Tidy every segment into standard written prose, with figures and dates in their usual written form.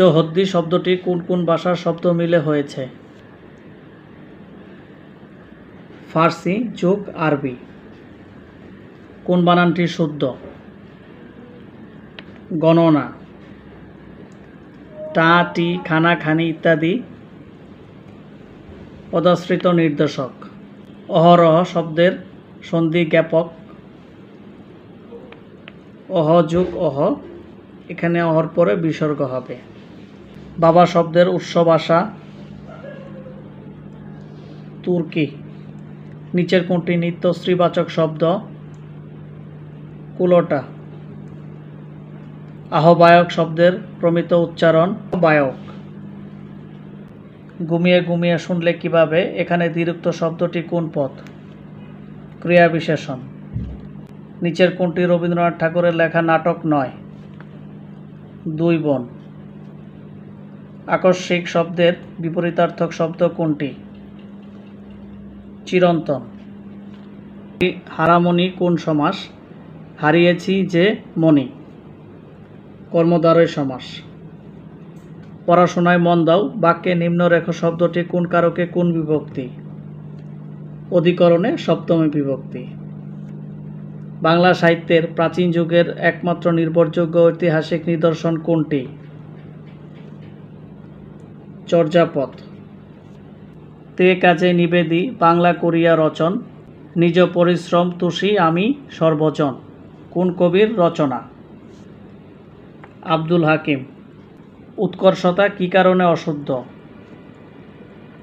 চৌহদ্দি শব্দটি কোন কোন ভাষার শব্দ মিলে হয়েছে? ফার্সি যোগ আরবি। কোন বানানটি শুদ্ধ? গণনা। টা, টি, খানা, খানি ইত্যাদি পদাশ্রিত নির্দেশক। অহরহ শব্দের সন্ধি জ্ঞাপক অহ যোগ অহ, এখানে অহর পরে বিসর্গ হবে। বাবা শব্দের উৎস ভাষা তুর্কি। নিচের কোনটি নিত্যশ্রীবাচক শব্দ? কুলোটা। আহ্বায়ক শব্দের প্রমিত উচ্চারণ বায়ক। ঘুমিয়ে ঘুমিয়ে শুনলে কিভাবে, এখানে দ্বিরুক্ত শব্দটি কোন পদ? ক্রিয়া বিশেষণ। নিচের কোনটি রবীন্দ্রনাথ ঠাকুরের লেখা নাটক নয়? দুই বোন। আকস্মিক শব্দের বিপরীতার্থক শব্দ কোনটি? চিরন্তন। হারামণি কোন সমাস? হারিয়েছি যে মণি, কর্মদ্বারই সমাস। পড়াশোনায় মন দাও বাক্যে নিম্নরেখ শব্দটি কোন কারকে কোন বিভক্তি? অধিকরণে সপ্তমী বিভক্তি। বাংলা সাহিত্যের প্রাচীন যুগের একমাত্র নির্ভরযোগ্য ঐতিহাসিক নিদর্শন কোনটি? চর্যাপদ। তে কাজে নিবেদি বাংলা করিয়া রচন, নিজ পরিশ্রম তুষি আমি সর্বজন, কোন কবির রচনা? আব্দুল হাকিম। উৎকর্ষতা কি কারণে অশুদ্ধ?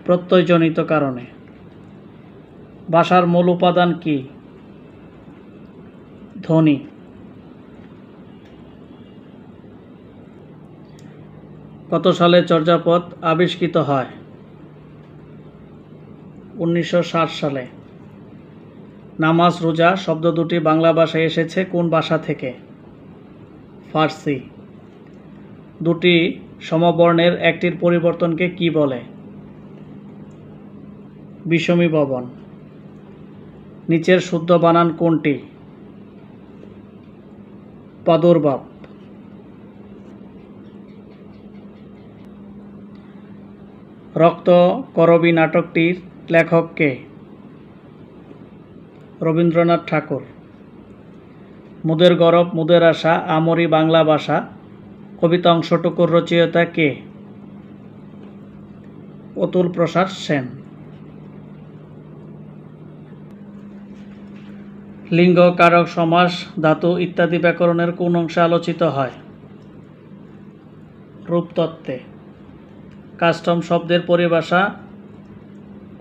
প্রত্যয়জনিত কারণে। ভাষার মূল উপাদান কি? ধ্বনি। কত সালে চর্যাপদ আবিষ্কৃত হয়? 1960 সালে। নামাজ রোজা শব্দ দুটি বাংলা ভাষায় এসেছে কোন ভাষা থেকে? ফার্সি। দুটি সমবর্ণের একটির পরিবর্তনকে কি বলে? বিষমী ভবন। নিচের শুদ্ধ বানান কোনটি? প্রাদুর্ভাব। রক্ত করবী নাটকটির লেখক কে? রবীন্দ্রনাথ ঠাকুর। মুদের গরব মুদের আশা আমরি বাংলা ভাষা কবিতা অংশটুকুর রচয়িতা কে? অতুল প্রসাদ সেন। লিঙ্গ, কারক, সমাস, ধাতু ইত্যাদি ব্যাকরণের কোন অংশে আলোচিত হয়? রূপতত্ত্বে। কাস্টম শব্দের পরিভাষা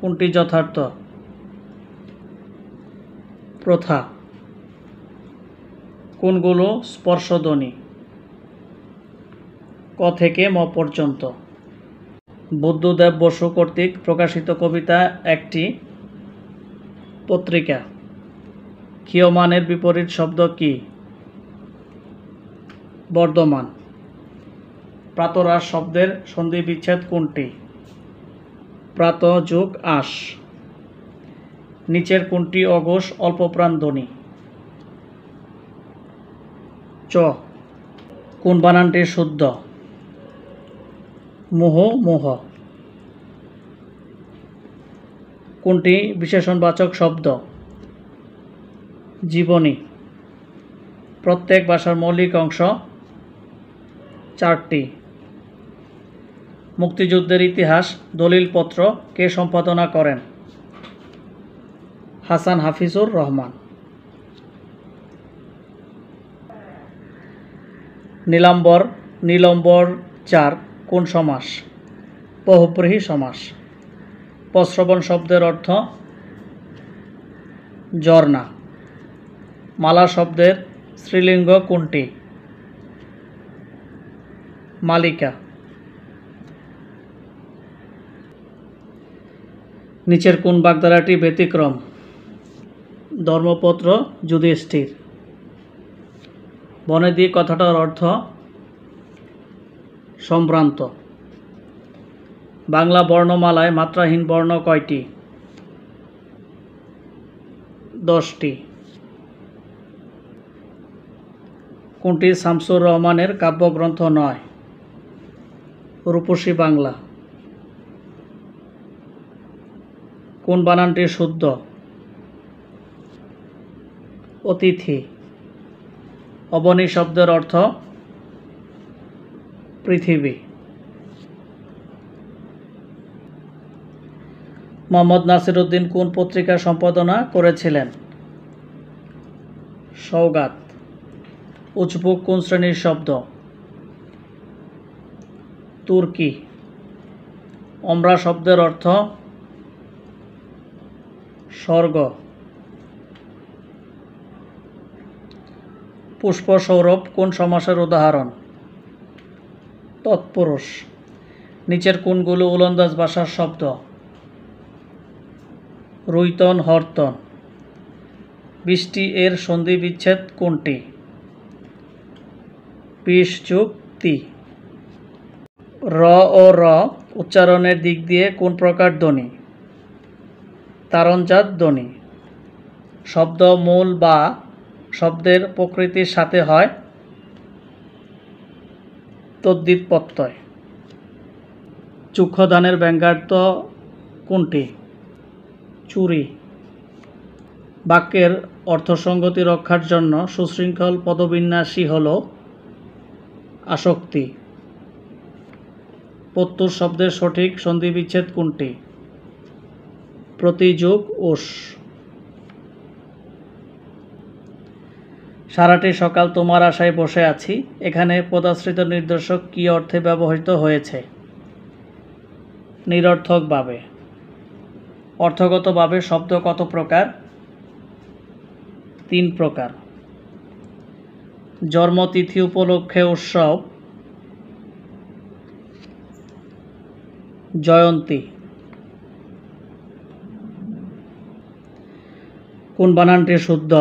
কোনটি যথার্থ? প্রথা। কোনগুলো স্পর্শধ্বনি? ক থেকে ম পর্যন্ত। বুদ্ধদেব বসু কর্তৃক প্রকাশিত কবিতা একটি পত্রিকা। ক্ষীয়মানের বিপরীত শব্দ কি? বর্ধমান। প্রাতরাস শব্দের সন্ধি বিচ্ছেদ কোনটি? প্রাত যোগ আস। নিচের কোনটি অঘোষ অল্পপ্রাণ ধ্বনি? চ। কোন বানানটি শুদ্ধ? মোহ মোহ। কোনটি বিশেষণবাচক শব্দ? জীবনী। প্রত্যেক ভাষার মৌলিক অংশ চারটি। মুক্তিযুদ্ধের ইতিহাস দলিলপত্র কে সম্পাদনা করেন? হাসান হাফিজুর রহমান। নীলাম্বর নীলম্বর চার কোন সমাস? বহুব্রীহি সমাস। প্রশ্রবণ শব্দের অর্থ ঝর্ণা। মালা শব্দের স্ত্রীলিঙ্গ কোনটি? মালিকা। নিচের কোন বাগধারাটি ব্যতিক্রম? ধর্মপত্র যুধিষ্ঠির। বনেদি কথাটার অর্থ সম্ভ্রান্ত। বাংলা বর্ণমালায় মাত্রাহীন বর্ণ কয়টি? 10টি। কোনটি শামসুর রহমানের কাব্যগ্রন্থ নয়? রূপসী বাংলা। কোন বানানটি শুদ্ধ? অতিথি। অবনী শব্দের অর্থ পৃথিবী। মোহাম্মদ নাসিরউদ্দিন কোন পত্রিকা সম্পাদনা করেছিলেন? সওগাত। উজবুক কোন শ্রেণীর শব্দ? তুর্কি। ওমরা শব্দের অর্থ স্বর্গ। পুষ্প সৌরভ কোন সমাসের উদাহরণ? তৎপুরুষ। নিচের কোনগুলো ওলন্দাজ ভাষার শব্দ? রুইতন, হরতন। বৃষ্টি এর সন্ধি বিচ্ছেদ কোনটি? বিষ যোগ তি। র ও র উচ্চারণের দিক দিয়ে কোন প্রকার ধ্বনি? তারণজাত ধ্বনি। শব্দ মূল বা শব্দের প্রকৃতির সাথে হয় তদ্বিৎপত্যয়। চক্ষুদানের ব্যঙ্গার্থ কোনটি? চুরি। বাক্যের অর্থসঙ্গতি রক্ষার জন্য সুশৃঙ্খল পদবিন্যাসই হল আসক্তি। প্রত্যুষ শব্দের সঠিক সন্ধিবিচ্ছেদ কোনটি? প্রতিযোগ ওষ। সারাটি সকাল তোমার আশায় বসে আছি এখানে পদাশ্রিত নির্দেশক কী অর্থে ব্যবহৃত হয়েছে? নিরর্থকভাবে। অর্থগতভাবে শব্দ কত প্রকার? 3 প্রকার। জন্মতিথি উপলক্ষে উৎসব জয়ন্তী। কোন বানানটি শুদ্ধ?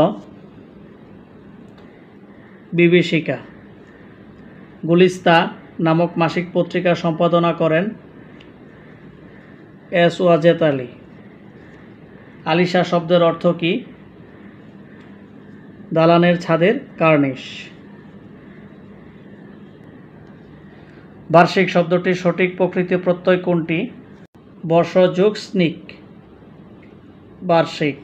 বিভীষিকা। গুলিস্তা নামক মাসিক পত্রিকা সম্পাদনা করেন এস ওয়াজেদ আলী। আলিশা শব্দের অর্থ কি? দালানের ছাদের কার্নিশ। বার্ষিক শব্দটির সঠিক প্রকৃতি প্রত্যয় কোনটি? বর্ষ যোগ স্নিক, বার্ষিক।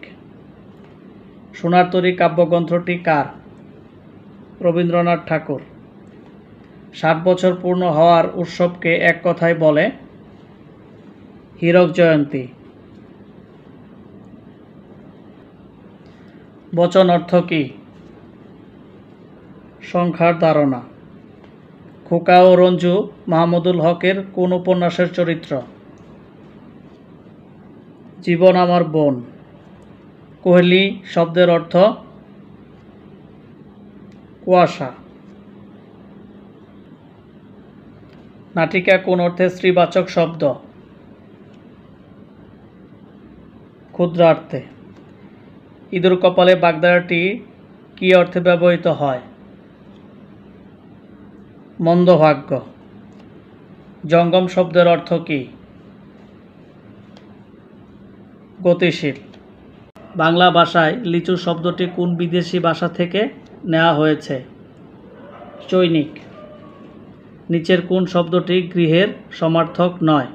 সোনার তরী কাব্যগ্রন্থটি কার? রবীন্দ্রনাথ ঠাকুর। 60 বছর পূর্ণ হওয়ার উৎসবকে এক কথায় বলে হীরক জয়ন্তী। বচন অর্থ কি? সংখ্যার ধারণা। খোকা ও রঞ্জু মাহমুদুল হকের কোন উপন্যাসের চরিত্র? জীবন আমার বোন। কোহলি শব্দের অর্থ কুয়াশা। নাটিকা কোন অর্থে স্ত্রীবাচক শব্দ? ক্ষুদ্রার্থে। ইঁদুর কপালে বাগদারাটি কী অর্থে ব্যবহৃত হয়? মন্দভাগ্য। জঙ্গম শব্দের অর্থ কি? গতিশীল। বাংলা ভাষায় লিচু শব্দটি কোন বিদেশি ভাষা থেকে নেওয়া হয়েছে? চৈনিক। নিচের কোন শব্দটি গৃহের সমার্থক নয়?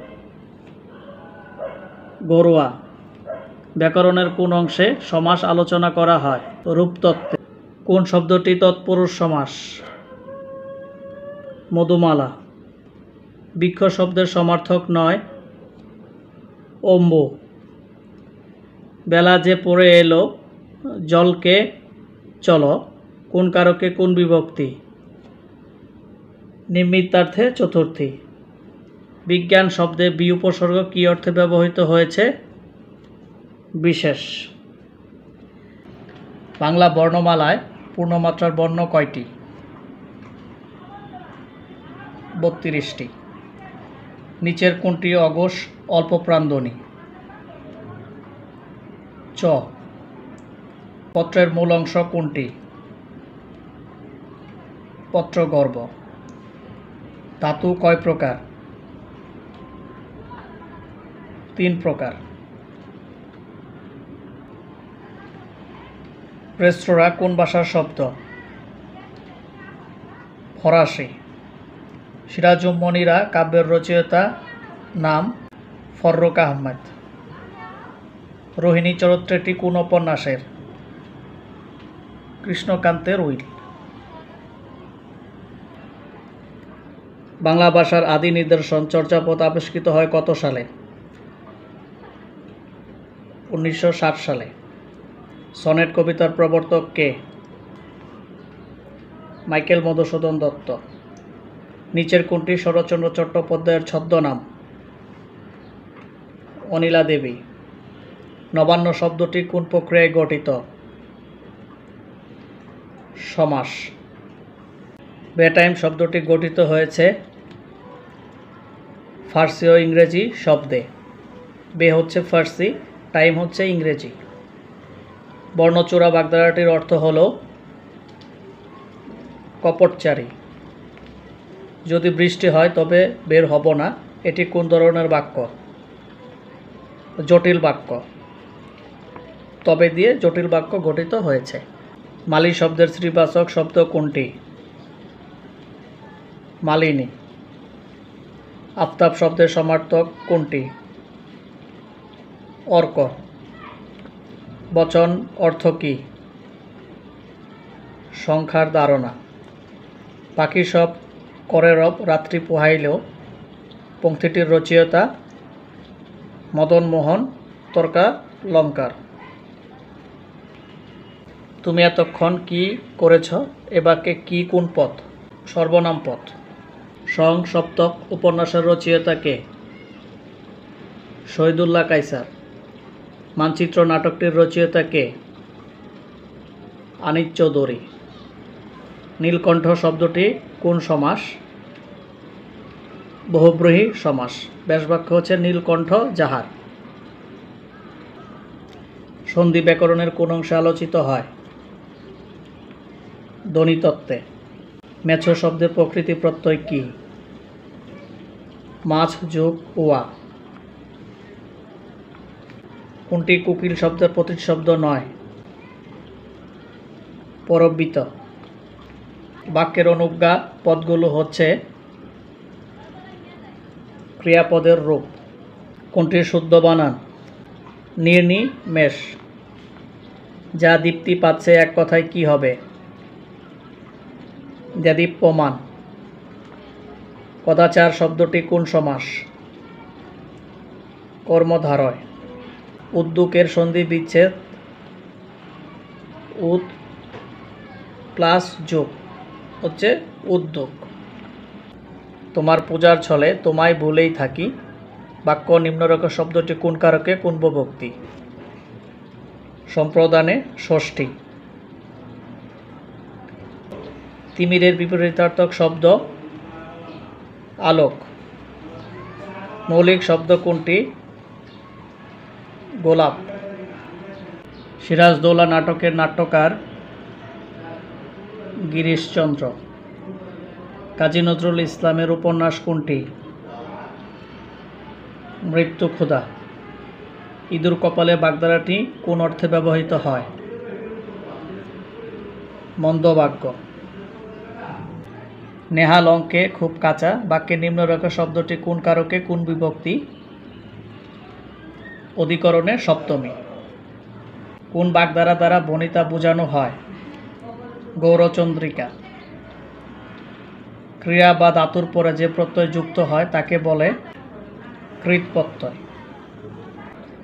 গরুয়া। ব্যাকরণের কোন অংশে সমাস আলোচনা করা হয়? রূপতত্ত্বে। কোন শব্দটি তৎপুরুষ সমাস? মধুমালা। বৃক্ষ শব্দের সমার্থক নয় অম্বু। বেলা যে পড়ে এলো জলকে চলো কোন কারকে কোন বিভক্তি? নিমিত্তার্থে চতুর্থী। বিজ্ঞান শব্দে বি উপসর্গ কী অর্থে ব্যবহৃত হয়েছে? বিশেষ। বাংলা বর্ণমালায় পূর্ণমাত্রার বর্ণ কয়টি? 32টি। নিচের কোনটি অঘোষ অল্পপ্রাণধ্বনি? চ। পত্রের মূল অংশ কোনটি? পত্রগর্ভ। ধাতু কয় প্রকার? 3 প্রকার। রেস্তোরাঁ কোন ভাষার শব্দ? ফরাসি। সিরাজুম মনিরা কাব্যের রচয়িতা। নাম ফররুক আহমদ। রোহিণী চরিত্রটি কোন উপন্যাসের? কৃষ্ণকান্তের উইল। বাংলা ভাষার আদি নিদর্শন চর্যাপদ আবিষ্কৃত হয় কত সালে? 1960 সালে। সনেট কবিতার প্রবর্তক কে? মাইকেল মধুসূদন দত্ত। নিচের কোনটি শরৎচন্দ্র চট্টোপাধ্যায়ের ছদ্মনাম? অনিলা দেবী। নবান্ন শব্দটি কোন প্রক্রিয়ায় গঠিত? সমাস। বেটাইম শব্দটি গঠিত হয়েছে ফার্সি ও ইংরেজি শব্দে। বে হচ্ছে ফার্সি, টাইম হচ্ছে ইংরেজি। বর্ণচূড়া বাগধারাটির অর্থ হল কপটচারী। যদি বৃষ্টি হয় তবে বের হব না, এটি কোন ধরনের বাক্য? জটিল বাক্য। তবে দিয়ে জটিল বাক্য গঠিত হয়েছে। মালি শব্দের স্ত্রীবাচক শব্দ কোনটি? মালিনী। আফতাব শব্দের সমার্থক কোনটি? অর্ক। বচন অর্থ কি? সংখ্যার ধারণা। পাখি সব করে রব রাত্রি পোহাইলেও পংক্তিটির রচয়িতা মদনমোহন তর্কালঙ্কার। তুমি এতক্ষণ কি করেছ? এবাকে কি কোন পথ? সর্বনাম পথ। সং সপ্তক উপন্যাসের রচয়িতা কে? শহীদুল্লাহ কায়সার। মানচিত্র নাটকটির রচয়িতা কে? আনিস চৌধুরী। নীলকণ্ঠ শব্দটি কোন সমাস? বহুব্রীহি সমাস। ব্যাসবাক্য হচ্ছে নীলকণ্ঠ যাহার। সন্ধি ব্যাকরণের কোন অংশে আলোচিত হয়? ধ্বনিতত্ত্বে। মেছ শব্দের প্রকৃতি প্রত্যয় কি? মাছ যোগ ওয়া। কোনটি কুকিল শব্দের প্রতিশব্দ নয়? পরবৃত্ত। বাক্যের অনুজ্ঞা পদগুলো হচ্ছে ক্রিয়াপদের রূপ। কোনটির শুদ্ধ বানান? নির্নিমেষ। যা দীপ্তি পাচ্ছে এক কথায় কি হবে? দেদীপ্যমান। কদাচার শব্দটি কোন সমাস? কর্মধারয়। উদ্যোগের সন্ধি বিচ্ছেদ উদ প্লাস যোগ হচ্ছে উদ্যোগ। তোমার পূজার ছলে তোমায় ভুলেই থাকি বাক্য নিম্নরূপ শব্দটি কোন কারকে কোন বিভক্তি? সম্প্রদানে ষষ্ঠী। তিমিরের বিপরীতার্থক শব্দ আলোক। মৌলিক শব্দ কোনটি? গোলাপ। সিরাজদৌলা নাটকের নাট্যকার গিরিশচন্দ্র। কাজী নজরুল ইসলামের উপন্যাস কোনটি? মৃত্যু ক্ষুধা। ইঁদুর কপালে বাগধারাটি কোন অর্থে ব্যবহৃত হয়? মন্দবাক্য। নেহাল অঙ্কে খুব কাঁচা বাক্যে নিম্নরূপ শব্দটি কোন কারকে কোন বিভক্তি? অধিকরণে সপ্তমী। কোন বাগধারা দ্বারা বনিতা বোঝানো হয়? গৌরচন্দ্রিকা। ক্রিয়া বা ধাতুর পরে যে প্রত্যয় যুক্ত হয় তাকে বলে কৃত প্রত্যয়।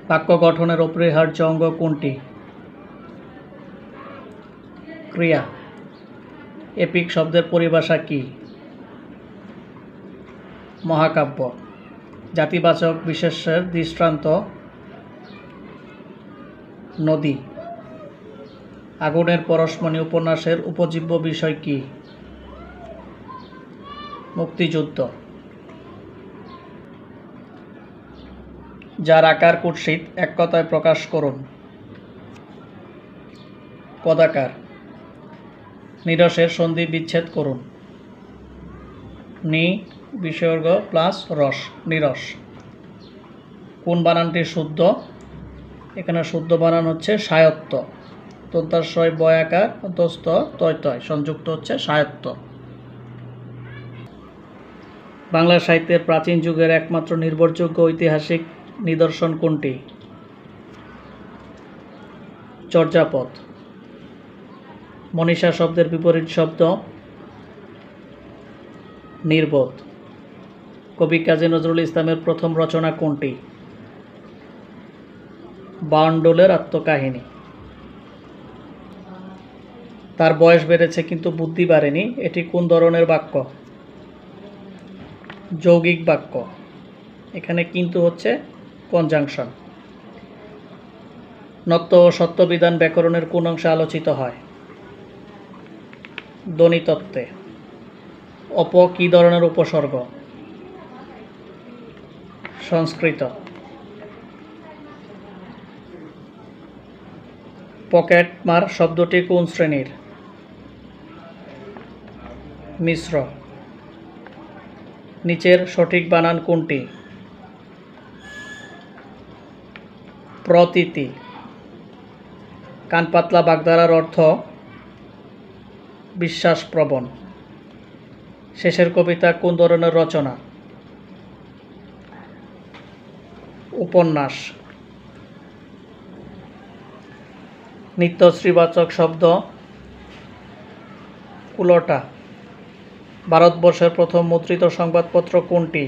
বাক্য গঠনের অপরিহার্য অঙ্গ কোনটি? ক্রিয়া। এপিক শব্দের পরিভাষা কি? মহাকাব্য। জাতিবাচক বিশেষ্যের দৃষ্টান্ত নদী। আগুনের পরশমণি উপন্যাসের উপজীব্য বিষয় কি? মুক্তিযুদ্ধ। যার আকার কুৎসিত এক কথায় প্রকাশ করুন। কদাকার। নিরসের সন্ধি বিচ্ছেদ করুন। নি বিসর্গ প্লাস রস, নিরস। কোন বানানটি শুদ্ধ? এখানে শুদ্ধ বানান হচ্ছে সায়ত্ত। তন্তাশয় বয়াকার দস্ত তয় তয় সংযুক্ত হচ্ছে সায়ত্ত। বাংলা সাহিত্যের প্রাচীন যুগের একমাত্র নির্ভরযোগ্য ঐতিহাসিক নিদর্শন কোনটি? চর্যাপদ। মনীষা শব্দের বিপরীত শব্দ? নির্বোধ। কবি কাজী নজরুল ইসলামের প্রথম রচনা কোনটি? বাউন্ডলের আত্মকাহিনী। তার বয়স বেড়েছে কিন্তু বুদ্ধি বাড়েনি, এটি কোন ধরনের বাক্য? যৌগিক বাক্য। এখানে কিন্তু হচ্ছে কনজাংশন। নত্ব ও সত্য বিধান ব্যাকরণের কোন অংশে আলোচিত হয়? ধ্বনিতত্ত্বে। অপ কী ধরনের উপসর্গ? সংস্কৃত। পকেট মার শব্দটি কোন শ্রেণীর? মিশ্র। নিচের সঠিক বানান কোনটি? প্রতীতি। কানপাতলা বাগধারার অর্থ? বিশ্বাসপ্রবণ। শেষের কবিতা কোন ধরনের রচনা? উপন্যাস। নিত্যশ্রীবাচক শব্দ? কুলোটা। ভারতবর্ষের প্রথম মুদ্রিত সংবাদপত্র কোনটি?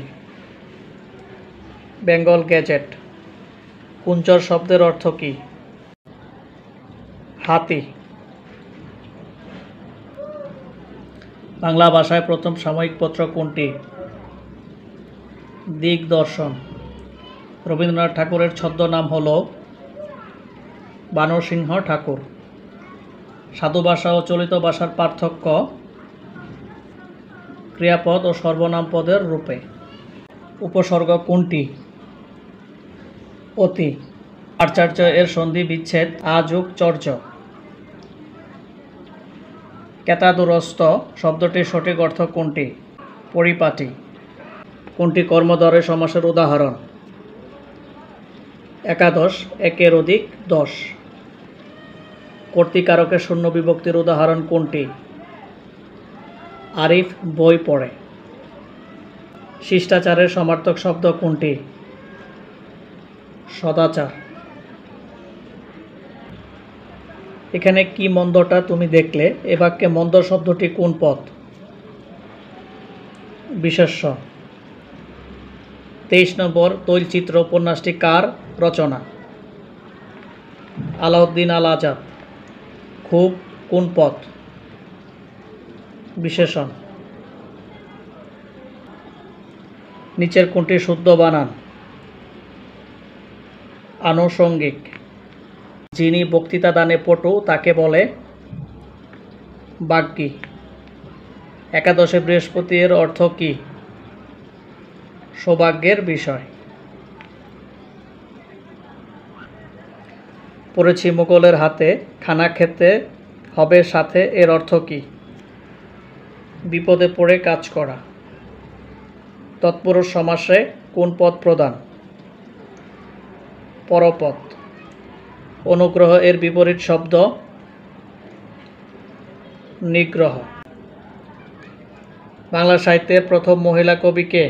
বেঙ্গল গেজেট। কুঞ্চর শব্দের অর্থ কি? হাতি। বাংলা ভাষায় প্রথম সাময়িক পত্র কোনটি? দিগদর্শন। রবীন্দ্রনাথ ঠাকুরের ছদ্মনাম হল বানরসিংহ ঠাকুর। সাধু ভাষা ও চলিত ভাষার পার্থক্য? ক্রিয়াপদ ও সর্বনাম পদের রূপে। উপসর্গ কোনটি? অতি। আচার্য এর সন্ধি বিচ্ছেদ? আযুগ চর্য। কেতাদুরস্ত শব্দটির সঠিক অর্থ কোনটি? পরিপাটি। কোনটি কর্মদ্বয় সমাসের উদাহরণ? একাদশ, একের অধিক, দশ। কর্তৃকারকের শূন্য বিভক্তির উদাহরণ কোনটি? আরিফ বই পড়ে। শিষ্টাচারের সমার্থক শব্দ কোনটি? সদাচার। এখানে কি মন্দটা তুমি দেখলে? এ বাক্যে মন্দ শব্দটি কোন পদ? বিশেষ্য। 23 নম্বর তৈলচিত্র উপন্যাসটি কার রচনা? আলাউদ্দিন আল আজাদ। খুব কোন পদ? বিশেষণ। নিচের কোনটি শুদ্ধ বানান? আনুষঙ্গিক। যিনি বক্তৃতা দানে পটু তাকে বলে বাগ্মী। একাদশে বৃহস্পতি এর অর্থ কি? সৌভাগ্যের বিষয়। পড়েছি মোগলের হাতে, খানা খেতে হবে সাথে এর অর্থ কি? বিপদে পড়ে কাজ করা। তৎপুরুষ সমাসে কোন পদ প্রধান? পরপদ। অনুগ্রহ এর বিপরীত শব্দ? নিগ্রহ। বাংলা সাহিত্যের প্রথম মহিলা কবি কে?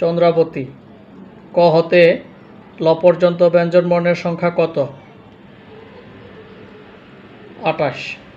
চন্দ্রাবতী। ক হতে ল পর্যন্ত ব্যঞ্জনবর্ণের সংখ্যা কত? 28।